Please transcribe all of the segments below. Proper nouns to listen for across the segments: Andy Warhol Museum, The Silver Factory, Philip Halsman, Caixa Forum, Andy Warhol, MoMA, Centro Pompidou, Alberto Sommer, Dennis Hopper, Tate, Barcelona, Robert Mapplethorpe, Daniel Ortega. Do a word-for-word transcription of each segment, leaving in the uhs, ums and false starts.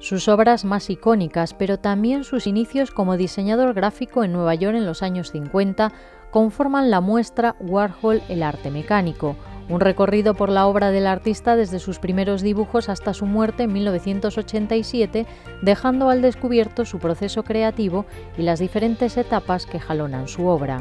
sus obras más icónicas, pero también sus inicios como diseñador gráfico en Nueva York en los años cincuenta, conforman la muestra Warhol, el arte mecánico, un recorrido por la obra del artista desde sus primeros dibujos hasta su muerte en mil novecientos ochenta y siete, dejando al descubierto su proceso creativo y las diferentes etapas que jalonan su obra.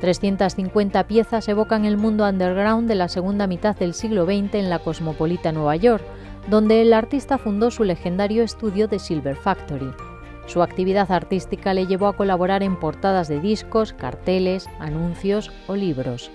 trescientas cincuenta piezas evocan el mundo underground de la segunda mitad del siglo veinte en la cosmopolita Nueva York, donde el artista fundó su legendario estudio The Silver Factory. Su actividad artística le llevó a colaborar en portadas de discos, carteles, anuncios o libros.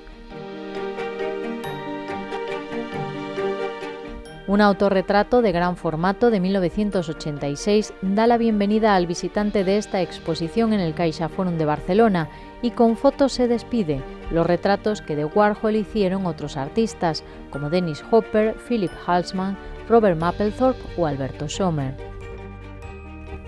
Un autorretrato de gran formato de mil novecientos ochenta y seis da la bienvenida al visitante de esta exposición en el Caixa Forum de Barcelona y con fotos se despide, los retratos que de Warhol hicieron otros artistas como Dennis Hopper, Philip Halsman, Robert Mapplethorpe o Alberto Sommer.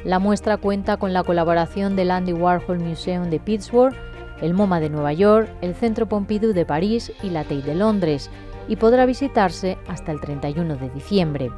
La muestra cuenta con la colaboración del Andy Warhol Museum de Pittsburgh, el MoMA de Nueva York, el Centro Pompidou de París y la Tate de Londres, y podrá visitarse hasta el treinta y uno de diciembre.